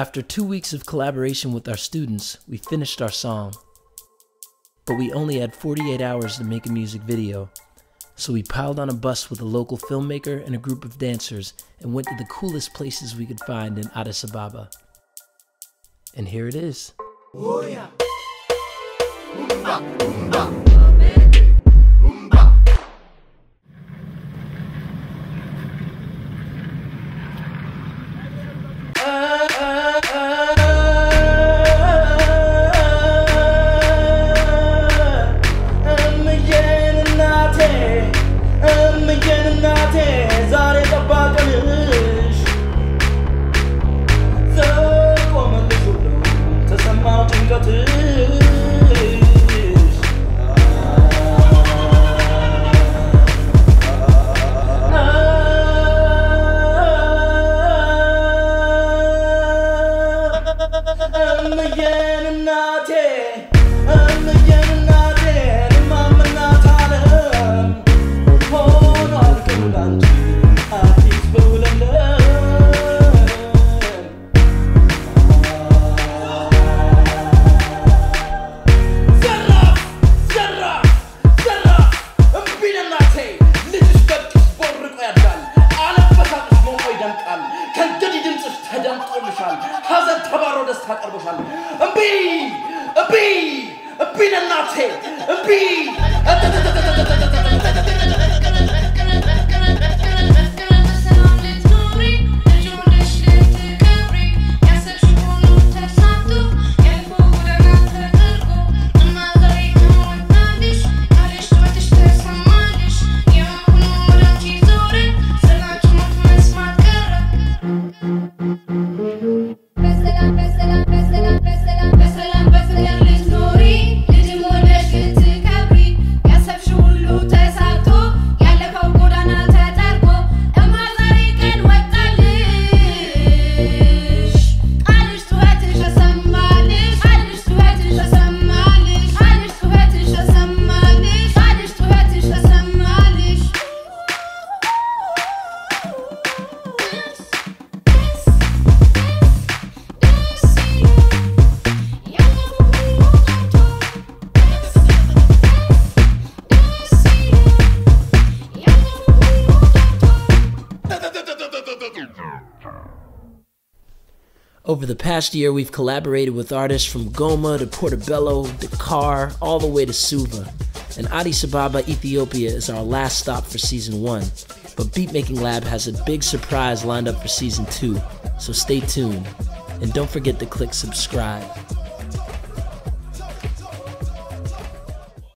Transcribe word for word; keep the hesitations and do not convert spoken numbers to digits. After two weeks of collaboration with our students, we finished our song. But we only had forty-eight hours to make a music video. So we piled on a bus with a local filmmaker and a group of dancers and went to the coolest places we could find in Addis Ababa. And here it is. Oh, yeah. Oomba, oomba. Over the past year, we've collaborated with artists from Goma to Portobello, Dakar, all the way to Suva. And Addis Ababa, Ethiopia is our last stop for season one. But Beatmaking Lab has a big surprise lined up for season two, so stay tuned. And don't forget to click subscribe.